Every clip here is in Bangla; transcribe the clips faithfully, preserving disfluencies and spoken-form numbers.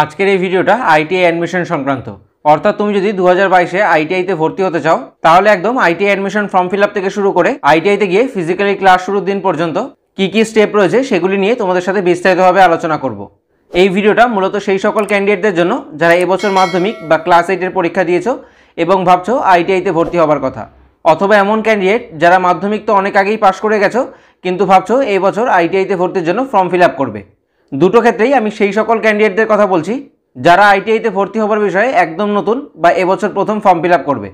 आजकेर এই ভিডিওটা আইটিআই অ্যাডমিশন সংক্রান্ত অর্থাৎ তুমি যদি দুই হাজার বাইশ এ আইটিআই তে ভর্তি হতে চাও তাহলে একদম আইটিআই অ্যাডমিশন ফর্ম ফিলআপ থেকে শুরু করে আইটিআই তে গিয়ে ফিজিক্যালি ক্লাস শুরুর দিন পর্যন্ত কি কি স্টেপ রয়েছে সেগুলি নিয়ে তোমাদের সাথে বিস্তারিতভাবে আলোচনা করব। এই ভিডিওটা মূলত সেই সকল ক্যান্ডিডেটদের জন্য যারা এবছর মাধ্যমিক বা ক্লাস আট এর পরীক্ষা দিয়েছো এবং ভাবছো আইটিআই তে ভর্তি হওয়ার কথা অথবা এমন ক্যান্ডিডেট যারা মাধ্যমিক তো অনেক আগেই পাস করে গেছো কিন্তু ভাবছো এই বছর আইটিআই তে ভর্তির জন্য ফর্ম ফিলআপ করবে। দুটো ক্ষেত্রেই আমি সেই সকল ক্যান্ডিডেটদের কথা বলছি যারা আইটিআই তে ভর্তি হওয়ার বিষয়ে একদম নতুন বা এবছর প্রথম ফর্ম ফিলআপ করবে।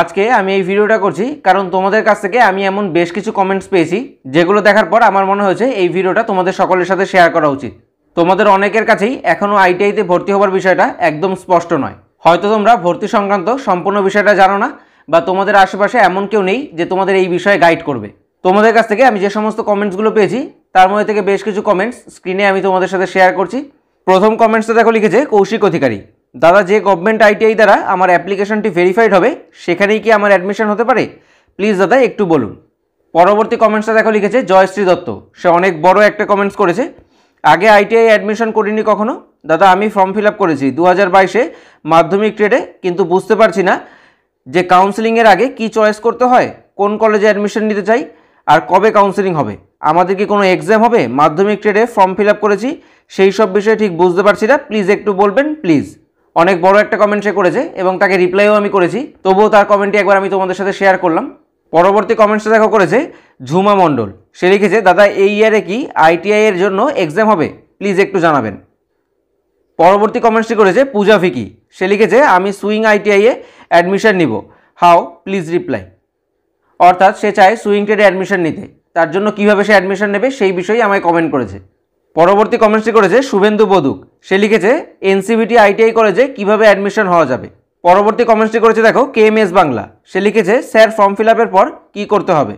আজকে আমি এই ভিডিওটা করছি কারণ তোমাদের কাছ থেকে আমি এমন বেশ কিছু কমেন্টস পেয়েছি যেগুলো দেখার পর আমার মনে হয়েছে এই ভিডিওটা তোমাদের সকলের সাথে শেয়ার করা উচিত। তোমাদের অনেকের কাছেই এখনো আইটিআই তে ভর্তি হওয়ার বিষয়টা একদম স্পষ্ট নয়, হয়তো তোমরা ভর্তি সংক্রান্ত সম্পূর্ণ বিষয়টা জানো না বা তোমাদের আশেপাশে এমন কেউ নেই যে তোমাদের এই বিষয়ে গাইড করবে। তোমাদের কাছ থেকে আমি যে সমস্ত কমেন্টসগুলো পেয়েছি তার মধ্যে থেকে বেশ কিছু কমেন্টস স্ক্রিনে আমি তোমাদের সাথে শেয়ার করছি। প্রথম কমেন্টসটা দেখো, লিখেছে কৌশিক অধিকারী, দাদা যে গভর্নমেন্ট আইটিআই দ্বারা আমার অ্যাপ্লিকেশনটি ভেরিফাইড হবে সেখানেই কি আমার অ্যাডমিশন হতে পারে, প্লিজ দাদা একটু বলুন। পরবর্তী কমেন্টসটা দেখো, লিখেছে জয়শ্রী দত্ত, সে অনেক বড় একটা কমেন্টস করেছে, আগে আইটিআই অ্যাডমিশন করিনি কখনো, দাদা আমি ফর্ম ফিল আপ করেছি দু হাজার বাইশে মাধ্যমিক ট্রেডে, কিন্তু বুঝতে পারছি না যে কাউন্সেলিংয়ের আগে কি চয়েস করতে হয়, কোন কলেজে অ্যাডমিশন নিতে চাই আর কবে কাউন্সেলিং হবে, আমাদের কি কোনো এক্সাম হবে, মাধ্যমিক ট্রেডে ফর্ম ফিল আপ করেছি সেই সব বিষয়ে ঠিক বুঝতে পারছি না, প্লিজ একটু বলবেন প্লিজ। অনেক বড় একটা কমেন্ট সে করেছে এবং তাকে রিপ্লাইও আমি করেছি, তবুও তার কমেন্টটি একবার আমি তোমাদের সাথে শেয়ার করলাম। পরবর্তী কমেন্টসে দেখা করেছে ঝুমা মণ্ডল, সে লিখেছে দাদা এই ইয়ারে কি আইটিআই এর জন্য এক্সাম হবে, প্লিজ একটু জানাবেন। পরবর্তী কমেন্টসটি করেছে পূজা ফিকি, সে লিখেছে আমি সুইং আইটিআই এ অ্যাডমিশন নিব, হাও প্লিজ রিপ্লাই। অর্থাৎ সে চায় সুইং ট্রেডে অ্যাডমিশন নিতে, তার জন্য কীভাবে সে অ্যাডমিশন নেবে সেই বিষয়ে আমায় কমেন্ট করেছে। পরবর্তী কমেন্টসটি করেছে শুভেন্দু বদুক, সে লিখেছে এনসিবিটি আইটিআই কলেজে কীভাবে অ্যাডমিশন হওয়া যাবে। পরবর্তী কমেন্টসটি করেছে দেখো কেএমএস বাংলা, সে লিখেছে স্যার ফর্ম ফিল আপের পর কী করতে হবে।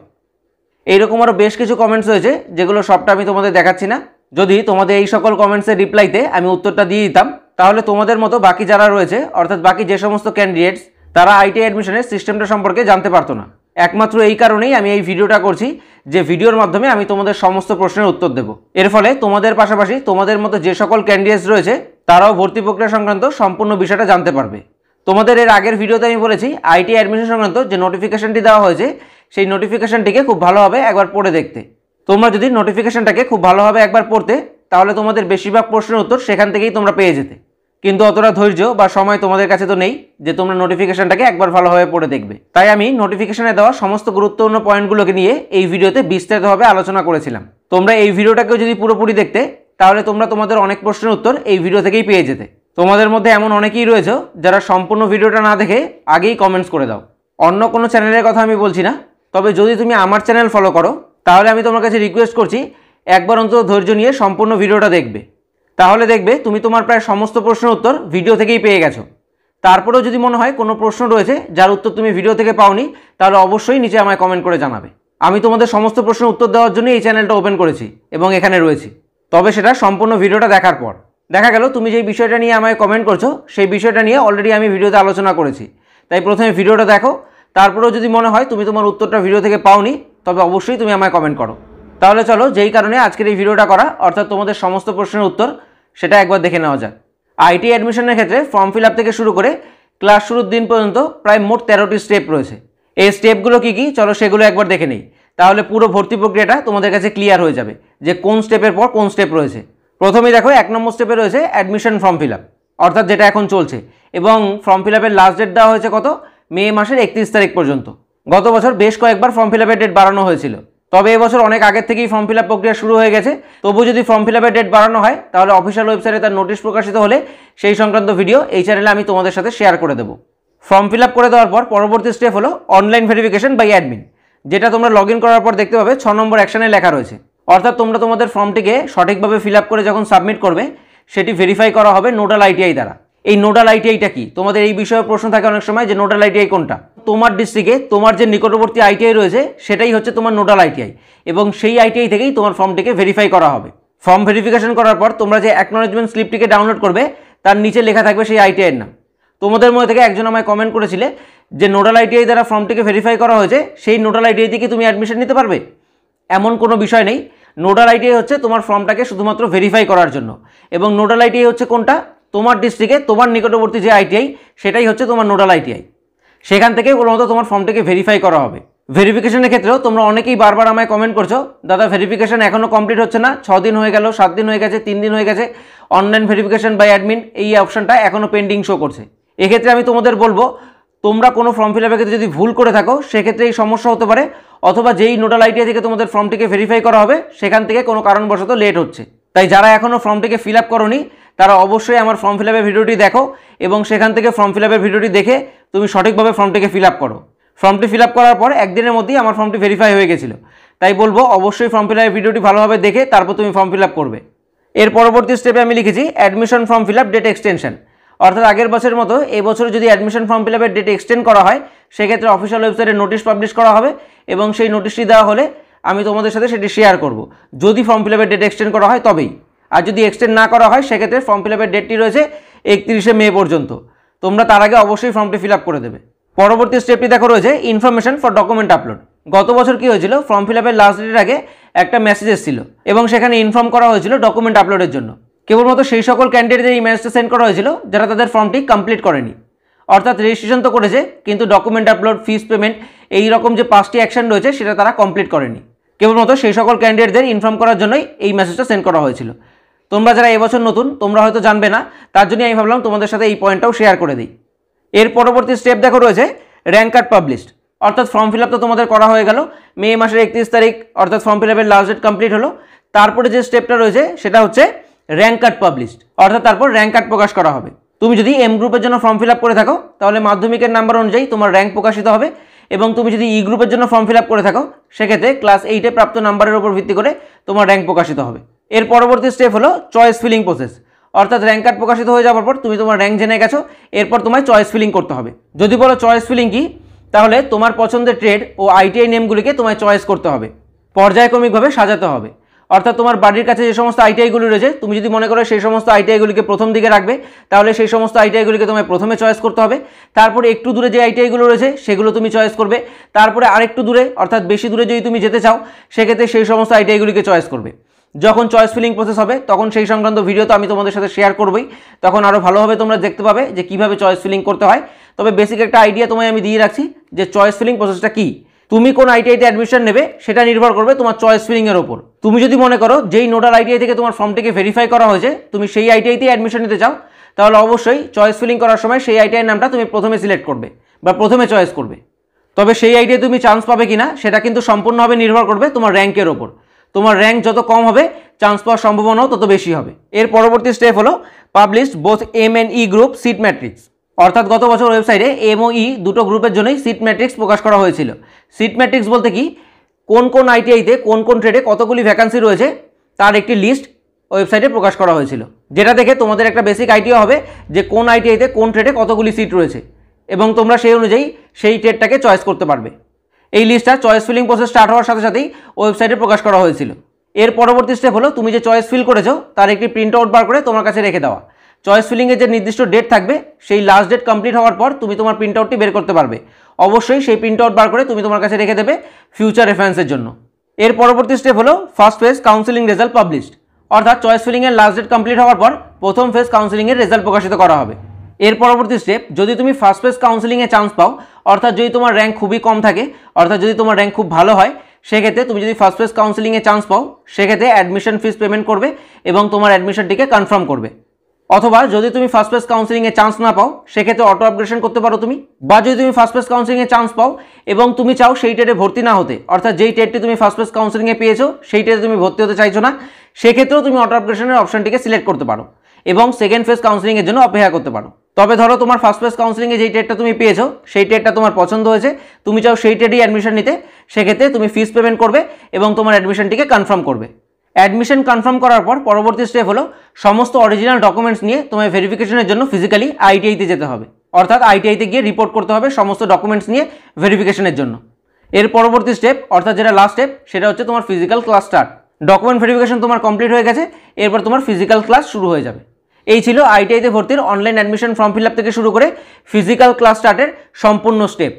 এইরকম আরও বেশ কিছু কমেন্টস হয়েছে যেগুলো সবটা আমি তোমাদের দেখাচ্ছি না, যদি তোমাদের এই সকল কমেন্টসের রিপ্লাইতে আমি উত্তরটা দিয়ে দিতাম তাহলে তোমাদের মতো বাকি যারা রয়েছে অর্থাৎ বাকি যে সমস্ত ক্যান্ডিডেটস তারা আইটিআই অ্যাডমিশনের সিস্টেমটা সম্পর্কে জানতে পারতো না। একমাত্র এই কারণেই আমি এই ভিডিওটা করছি যে ভিডিওর মাধ্যমে আমি তোমাদের সমস্ত প্রশ্নের উত্তর দেব, এর ফলে তোমাদের পাশাপাশি তোমাদের মতো যে সকল ক্যান্ডিডেটস রয়েছে তারাও ভর্তি প্রক্রিয়া সংক্রান্ত সম্পূর্ণ বিষয়টা জানতে পারবে। তোমাদের এর আগের ভিডিওতে আমি বলেছি আইটিআই অ্যাডমিশন সংক্রান্ত যে নোটিফিকেশনটি দেওয়া হয়েছে সেই নোটিফিকেশনটিকে খুব ভালোভাবে একবার পড়ে দেখতে, তোমরা যদি নোটিফিকেশনটাকে খুব ভালোভাবে একবার পড়তে তাহলে তোমাদের বেশিরভাগ প্রশ্নের উত্তর সেখান থেকেই তোমরা পেয়ে যেতে, কিন্তু অতটা ধৈর্য বা সময় তোমাদের কাছে তো নেই যে তোমরা নোটিফিকেশনটাকে একবার ভালোভাবে পড়ে দেখবে। তাই আমি নোটিফিকেশনে দেওয়া সমস্ত গুরুত্বপূর্ণ পয়েন্টগুলোকে নিয়ে এই ভিডিওতে বিস্তারিতভাবে আলোচনা করেছিলাম। তোমরা এই ভিডিওটাকেও যদি পুরোপুরি দেখতে তাহলে তোমরা তোমাদের অনেক প্রশ্নের উত্তর এই ভিডিও থেকেই পেয়ে যেতে। তোমাদের মধ্যে এমন অনেকেই রয়েছে যারা সম্পূর্ণ ভিডিওটা না দেখে আগেই কমেন্টস করে দাও। অন্য কোনো চ্যানেলের কথা আমি বলছি না, তবে যদি তুমি আমার চ্যানেল ফলো করো তাহলে আমি তোমার কাছে রিকোয়েস্ট করছি একবার অন্তত ধৈর্য নিয়ে সম্পূর্ণ ভিডিওটা দেখবে, তাহলে দেখবে তুমি তোমার প্রায় সমস্ত প্রশ্নের উত্তর ভিডিও থেকেই পেয়ে গেছো। তারপরেও যদি মনে হয় কোনো প্রশ্ন রয়েছে যার উত্তর তুমি ভিডিও থেকে পাওনি তাহলে অবশ্যই নিচে আমায় কমেন্ট করে জানাবে। আমি তোমাদের সমস্ত প্রশ্নের উত্তর দেওয়ার জন্য এই চ্যানেলটা ওপেন করেছি এবং এখানে রয়েছি, তবে সেটা সম্পূর্ণ ভিডিওটা দেখার পর। দেখা গেল তুমি যেই বিষয়টা নিয়ে আমায় কমেন্ট করছো সেই বিষয়টা নিয়ে অলরেডি আমি ভিডিওতে আলোচনা করেছি, তাই প্রথমে ভিডিওটা দেখো, তারপরেও যদি মনে হয় তুমি তোমার উত্তরটা ভিডিও থেকে পাওনি তবে অবশ্যই তুমি আমায় কমেন্ট করো। তাহলে চলো, যেই কারণে আজকের এই ভিডিওটা করা অর্থাৎ তোমাদের সমস্ত প্রশ্নের উত্তর সেটা একবার দেখে নেওয়া যাক। আইটিআই অ্যাডমিশনের ক্ষেত্রে ফর্ম ফিল আপ থেকে শুরু করে ক্লাস শুরুর দিন পর্যন্ত প্রায় মোট তেরোটি স্টেপ রয়েছে। এই স্টেপগুলো কী কী চলো সেগুলো একবার দেখে নেই, তাহলে পুরো ভর্তি প্রক্রিয়াটা তোমাদের কাছে ক্লিয়ার হয়ে যাবে যে কোন স্টেপের পর কোন স্টেপ রয়েছে। প্রথমেই দেখো এক নম্বর স্টেপে রয়েছে অ্যাডমিশন ফর্ম ফিল আপ, অর্থাৎ যেটা এখন চলছে, এবং ফর্ম ফিল আপের লাস্ট ডেট দেওয়া হয়েছে কত, মে মাসের একত্রিশ তারিখ পর্যন্ত। গত বছর বেশ কয়েকবার ফর্ম ফিল আপের ডেট বাড়ানো হয়েছিল, তবে এবছর অনেক আগের থেকেই ফর্ম ফিল আপ প্রক্রিয়া শুরু হয়ে গেছে। তবু যদি ফর্ম ফিল আপের ডেট বাড়ানো হয় তাহলে অফিসিয়াল ওয়েবসাইটে তার নোটিশ প্রকাশিত হলে সেই সংক্রান্ত ভিডিও এই চ্যানেলে আমি তোমাদের সাথে শেয়ার করে দেবো। ফর্ম ফিল আপ করে দেওয়ার পর পরবর্তী স্টেপ হলো অনলাইন ভেরিফিকেশন বাই অ্যাডমিন, যেটা তোমরা লগ ইন করার পর দেখতে পাবে ছ নম্বর অ্যাকশানে লেখা রয়েছে, অর্থাৎ তোমরা তোমাদের ফর্মটিকে সঠিকভাবে ফিল আপ করে যখন সাবমিট করবে সেটি ভেরিফাই করা হবে নোডাল আইটিআই দ্বারা। এই নোডাল আইটিআইটা কি, তোমাদের এই বিষয়ে প্রশ্ন থাকে অনেক সময় যে নোডাল আইটিআই কোনটা। তোমার ডিস্ট্রিক্টে তোমার যে নিকটবর্তী আইটিআই রয়েছে সেটাই হচ্ছে তোমার নোডাল আইটিআই, এবং সেই আইটিআই থেকেই তোমার ফর্মটিকে ভেরিফাই করা হবে। ফর্ম ভেরিফিকেশন করার পর তোমরা যে অ্যাকনলেজমেন্ট স্লিপটিকে ডাউনলোড করবে তার নিচে লেখা থাকবে সেই আইটিআইয়ের নাম। তোমাদের মধ্যে থেকে একজন আমায় কমেন্ট করেছিলে যে নোডাল আইটিআই দ্বারা ফর্মটিকে ভেরিফাই করা হয়েছে, সেই নোডাল আইটিআই থেকে তুমি অ্যাডমিশন নিতে পারবে। এমন কোনো বিষয় নেই, নোডাল আইটিআই হচ্ছে তোমার ফর্মটাকে শুধুমাত্র ভেরিফাই করার জন্য। এবং নোডাল আইটিআই হচ্ছে কোনটা, তোমার ডিস্ট্রিক্টে তোমার নিকটবর্তী যে আইটিআই সেটাই হচ্ছে তোমার নোডাল আইটিআই। সেখান থেকে কোনোমতো তোমার ফর্মটাকে ভেরিফাই করা হবে। ভেরিফিকেশনের ক্ষেত্রেও তোমরা অনেকেই বারবার আমায় কমেন্ট করছো, দাদা ভেরিফিকেশন এখনও কমপ্লিট হচ্ছে না, ছ দিন হয়ে গেল, সাত দিন হয়ে গেছে, তিন দিন হয়ে গেছে, অনলাইন ভেরিফিকেশন বাই অ্যাডমিন এই অপশানটা এখনও পেন্ডিং শো করছে। এক্ষেত্রে আমি তোমাদের বলবো, তোমরা কোনো ফর্ম ফিল আপের ক্ষেত্রে যদি ভুল করে থাকো সেক্ষেত্রে এই সমস্যা হতে পারে, অথবা যেই নোডাল আইটিআই থেকে তোমাদের ফর্মটিকে ভেরিফাই করা হবে সেখান থেকে কোনো কারণবশত লেট হচ্ছে। তাই যারা এখনও ফর্মটিকে ফিল আপ করোনি তারা অবশ্যই আমার ফর্ম ফিল আপের ভিডিওটি দেখো এবং সেখান থেকে ফর্ম ফিল আপের ভিডিওটি দেখে তুমি সঠিকভাবে ফর্মটিকে ফিল আপ করো। ফর্মটি ফিল আপ করার পর একদিনের মধ্যেই আমার ফর্মটি ভেরিফাই হয়ে গেছিলো। তাই বলবো অবশ্যই ফর্ম ফিল আপের ভিডিওটি ভালোভাবে দেখে তারপর তুমি ফর্ম ফিল আপ করবে। এর পরবর্তী স্টেপে আমি লিখেছি admission form fill up date extension, অর্থাৎ আগের বছরের মতো এবছর যদি অ্যাডমিশন ফর্ম ফিল আপের ডেট এক্সটেন্ড করা হয় সেক্ষেত্রে অফিসিয়াল ওয়েবসাইটে নোটিশ পাবলিশ করা হবে এবং সেই নোটিশটি দেওয়া হলে আমি তোমাদের সাথে সেটি শেয়ার করব, যদি ফর্ম ফিল আপের ডেট এক্সটেন্ড করা হয় তবেই। আর যদি এক্সটেন্ড না করা হয় সেক্ষেত্রে ফর্ম ফিল আপের ডেটটি রয়েছে একত্রিশে মে পর্যন্ত, তোমরা তার আগে অবশ্যই ফর্মটি ফিল আপ করে দেবে। পরবর্তী স্টেপটি দেখো রয়েছে ইনফরমেশন ফর ডকুমেন্ট আপলোড। গত বছর কী হয়েছিল, ফর্ম ফিল আপের লাস্ট ডেটের আগে একটা মেসেজ এসেছিল এবং সেখানে ইনফর্ম করা হয়েছিল ডকুমেন্ট আপলোডের জন্য। কেবলমাত্র সেই সকল ক্যান্ডিডেটদের এই মেসেজটা সেন্ড করা হয়েছিল যারা তাদের ফর্মটি কমপ্লিট করেনি, অর্থাৎ রেজিস্ট্রেশন তো করেছে কিন্তু ডকুমেন্ট আপলোড, ফিস পেমেন্ট এই রকম যে পাঁচটি অ্যাকশন রয়েছে সেটা তারা কমপ্লিট করেনি। কেবলমাত্র সেই সকল ক্যান্ডিডেটদের ইনফর্ম করার জন্যই এই মেসেজটা সেন্ড করা হয়েছিল। তোমরা যারা এবছর নতুন তোমরা হয়তো জানবে না, তার জন্য আমি ভাবলাম তোমাদের সাথে এই পয়েন্টটাও শেয়ার করে দিই। এর পরবর্তী স্টেপ দেখো রয়েছে র্যাঙ্ক কার্ড পাবলিশড, অর্থাৎ ফর্ম ফিল আপ তো তোমাদের করা হয়ে গেল, মে মাসের একত্রিশ তারিখ অর্থাৎ ফর্ম ফিল আপের লাস্ট ডেট কমপ্লিট হলো। তারপরে যে স্টেপটা রয়েছে সেটা হচ্ছে র্যাঙ্ক কার্ড পাবলিশড, অর্থাৎ তারপর র্যাঙ্ক কার্ড প্রকাশ করা হবে। তুমি যদি এম গ্রুপের জন্য ফর্ম ফিল আপ করে থাকো তাহলে মাধ্যমিকের নাম্বার অনুযায়ী তোমার র্যাঙ্ক প্রকাশিত হবে, এবং তুমি যদি ই গ্রুপের জন্য ফর্ম ফিল আপ করে থাকো সেক্ষেত্রে ক্লাস এইটে প্রাপ্ত নাম্বারের উপর ভিত্তি করে তোমার র্যাঙ্ক প্রকাশিত হবে। এর পরবর্তী স্টেপ হলো চয়েস ফিলিং প্রসেস, অর্থাৎ র্যাঙ্ক কার্ড প্রকাশিত হয়ে যাওয়ার পর তুমি তোমার র্যাঙ্ক জেনে গেছো, এরপর তোমায় চয়েস ফিলিং করতে হবে। যদি বলো চয়েস ফিলিং কি, তাহলে তোমার পছন্দের ট্রেড ও আইটিআই নেমগুলিকে তোমায় চয়েস করতে হবে, পর্যায়ক্রমিকভাবে সাজাতে হবে। অর্থাৎ তোমার বাড়ির কাছে যে সমস্ত আইটিআইগুলি রয়েছে তুমি যদি মনে করো সেই সমস্ত আইটিআইগুলিকে প্রথম দিকে রাখবে তাহলে সেই সমস্ত আইটিআইগুলিকে তোমায় প্রথমে চয়েস করতে হবে। তারপরে একটু দূরে যে আইটিআইগুলো রয়েছে সেগুলো তুমি চয়েস করবে। তারপরে আরেকটু দূরে অর্থাৎ বেশি দূরে যদি তুমি যেতে চাও সেক্ষেত্রে সেই সমস্ত আইটিআইগুলিকে চয়েস করবে। যখন চয়েস ফিলিং প্রসেস হবে তখন সেই সংক্রান্ত ভিডিও তো আমি তোমাদের সাথে শেয়ার করবই, তখন আরও ভালোভাবে তোমরা দেখতে পাবে যে কীভাবে চয়েস ফিলিং করতে হয়। তবে বেসিক একটা আইডিয়া তোমায় আমি দিয়ে রাখছি যে চয়েস ফিলিং প্রসেসটা কী। তুমি কোন আইটিআইতে অ্যাডমিশন নেবে সেটা নির্ভর করবে তোমার চয়েস ফিলিংয়ের ওপর। তুমি যদি মনে করো যেই নোডাল আইটিআই থেকে তোমার ফর্মটিকে ভেরিফাই করা হয়েছে তুমি সেই আইটিআইতেই অ্যাডমিশন নিতে চাও, তাহলে অবশ্যই চয়েস ফিলিং করার সময় সেই আইটিআইয়ের নামটা তুমি প্রথমে সিলেক্ট করবে বা প্রথমে চয়েস করবে। তবে সেই আইটিআই তুমি চান্স পাবে কিনা সেটা কিন্তু সম্পূর্ণভাবে নির্ভর করবে তোমার র্যাঙ্কের ওপর। তোমার র্যাঙ্ক যত কম হবে চান্স পাওয়ার সম্ভাবনাও তত বেশি হবে। এর পরবর্তী স্টেপ হলো published both M and E group seat matrix, অর্থাৎ গত বছর ওয়েবসাইটে এম ও ই দুটো গ্রুপের জন্যই সিট ম্যাট্রিক্স প্রকাশ করা হয়েছিল। সিট ম্যাট্রিক্স বলতে কি, কোন কোন আইটিআইতে কোন কোন ট্রেডে কতগুলি ভ্যাকান্সি রয়েছে তার একটি লিস্ট ওয়েবসাইটে প্রকাশ করা হয়েছিল, যেটা দেখে তোমাদের একটা বেসিক আইডিয়া হবে যে কোন আইটিআইতে কোন ট্রেডে কতগুলি সিট রয়েছে এবং তোমরা সেই অনুযায়ী সেই ট্রেডটাকে চয়েস করতে পারবে। এই লিস্টটা চয়েস ফিলিং প্রসেস স্টার্ট হওয়ার সাথে সাথেই ওয়েবসাইটে প্রকাশ করা হয়েছিল। এর পরবর্তী স্টেপ হলো তুমি যে চয়েস ফিল করেছো তার একটি প্রিন্ট আউট বার করে তোমার কাছে রেখে দেওয়া। চয়েস ফিলিংয়ের যে নির্দিষ্ট ডেট থাকবে সেই লাস্ট ডেট কমপ্লিট হওয়ার পর তুমি তোমার প্রিন্ট আউটটি বের করতে পারবে। অবশ্যই সেই প্রিন্ট আউট বার করে তুমি তোমার কাছে রেখে দেবে ফিউচার রেফারেন্সের জন্য। এর পরবর্তী স্টেপ হলো first phase counselling result published, অর্থাৎ চয়েস ফিলিংয়ের লাস্ট ডেট কমপ্লিট হওয়ার পর প্রথম ফেজ কাউন্সেলিংয়ের রেজাল্ট প্রকাশিত করা হবে। এর পরবর্তী স্টেপ, যদি তুমি ফার্স্ট ফেজ কাউন্সেলিংয়ে চান্স পাও অর্থাৎ যদি তোমার র্যাঙ্ক খুবই কম থাকে, অর্থাৎ যদি তোমার র্যাঙ্ক খুব ভালো হয় সেক্ষেত্রে তুমি যদি ফার্স্ট ফেজ কাউন্সেলিংয়ে চান্স পাও সেক্ষেত্রে অ্যাডমিশন ফিস পেমেন্ট করবে এবং তোমার অ্যাডমিশনটিকে কনফার্ম করবে। অথবা যদি তুমি ফার্স্ট ফেজ কাউন্সেলিংয়ে চান্স না পাও সেক্ষেত্রে অটো আপগ্রেডেশন করতে পারো তুমি। বা যদি তুমি ফার্স্ট ফেজ কাউন্সেলিংয়ে চান্স পাও এবং তুমি চাও সেই টেটে ভর্তি না হতে, অর্থাৎ যেই টেটটি তুমি ফার্স্ট ফেজ কাউন্সেলিংয়ে পেয়েছো সেই টেটে তুমি ভর্তি হতে চাইছো না, সেক্ষেত্রেও তুমি অটো আপগ্রেডেশনের অপশানটিকে সিলেক্ট করতে পারো এবং সেকেন্ড ফেজ কাউন্সেলিংয়ের জন্য অপেক্ষা করতে পারো। তবে ধরো তোমার ফার্স্ট ফেজ কাউন্সেলিংয়ে যেই টেটটা তুমি পেয়েছো সেই টেটটা তোমার পছন্দ হয়েছে, তুমি চাও সেই টেটেই অ্যাডমিশন নিতে, সেক্ষেত্রে তুমি ফিস পেমেন্ট করবে এবং তোমার অ্যাডমিশনটিকে কনফার্ম করবে। অ্যাডমিশন কনফার্ম করার পর পরবর্তী স্টেপ হলো সমস্ত অরিজিনাল ডকুমেন্টস নিয়ে তোমায় ভেরিফিকেশনের জন্য ফিজিক্যালি আইটিআইতে যেতে হবে, অর্থাৎ আইটিআইতে গিয়ে রিপোর্ট করতে হবে সমস্ত ডকুমেন্টস নিয়ে ভেরিফিকেশনের জন্য। এর পরবর্তী স্টেপ অর্থাৎ যেটা লাস্ট স্টেপ সেটা হচ্ছে তোমার physical class start. Document verification তোমার কমপ্লিট হয়ে গেছে, এরপর তোমার ফিজিক্যাল ক্লাস শুরু হয়ে যাবে। এই ছিল আইটিআইতে ভর্তির online admission form fill up থেকে শুরু করে ফিজিক্যাল ক্লাস স্টার্টের সম্পূর্ণ স্টেপ।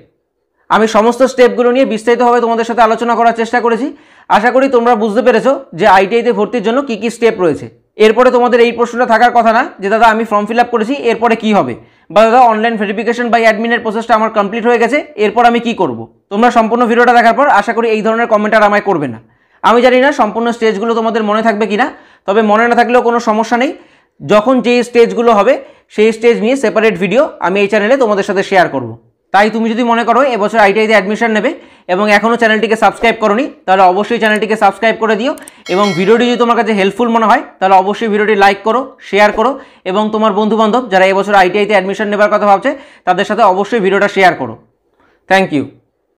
আমি সমস্ত স্টেপগুলো নিয়ে বিস্তারিতভাবে তোমাদের সাথে আলোচনা করার চেষ্টা করেছি। আশা করি তোমরা বুঝতে পেরেছো যে আইটিআইতে ভর্তির জন্য কী কী স্টেপ রয়েছে। এরপরে তোমাদের এই প্রশ্নটা থাকার কথা না যে দাদা আমি ফর্ম ফিলআপ করেছি এরপরে কি হবে বা দাদা অনলাইন ভেরিফিকেশন বাই অ্যাডমিনের প্রসেসটা আমার কমপ্লিট হয়ে গেছে এরপর আমি কি করব। তোমরা সম্পূর্ণ ভিডিওটা দেখার পর আশা করি এই ধরনের কমেন্ট আর আমায় করবে না। আমি জানি না সম্পূর্ণ স্টেজগুলো তোমাদের মনে থাকবে কিনা, তবে মনে না থাকলেও কোনো সমস্যা নেই। যখন যে স্টেজগুলো হবে সেই স্টেজ নিয়ে সেপারেট ভিডিও আমি এই চ্যানেলে তোমাদের সাথে শেয়ার করব। তাই তুমি যদি মনে করো এবছর আইটিআইতে অ্যাডমিশন নেবে এবং এখনও চ্যানেলটিকে সাবস্ক্রাইব করোনি তাহলে অবশ্যই চ্যানেলটিকে সাবস্ক্রাইব করে দিও, এবং ভিডিওটি যদি তোমার কাছে হেল্পফুল মনে হয় তাহলে অবশ্যই ভিডিওটি লাইক করো, শেয়ার করো এবং তোমার বন্ধুবান্ধব যারা এবছর আইটিআইতে অ্যাডমিশন নেবার কথা ভাবছে তাদের সাথে অবশ্যই ভিডিওটা শেয়ার করো। Thank you.